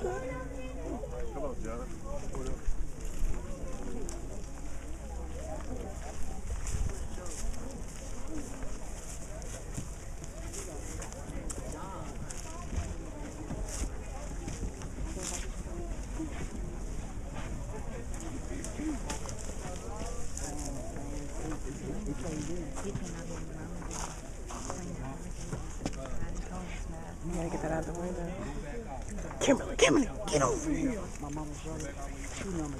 Come on, John. You gotta get that out of the window. Kimberly, get over here. My mama's running. She knows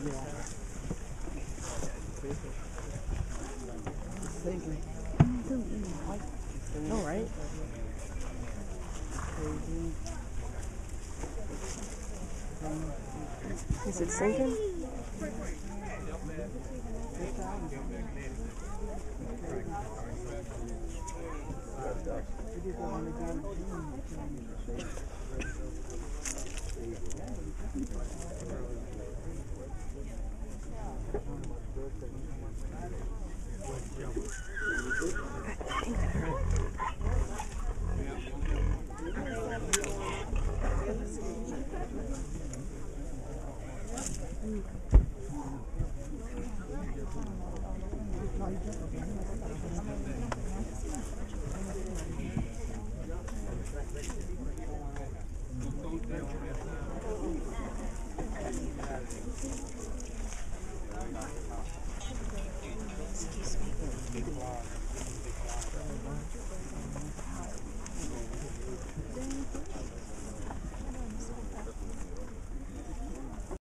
me. All right. Is it sinking? Excuse me.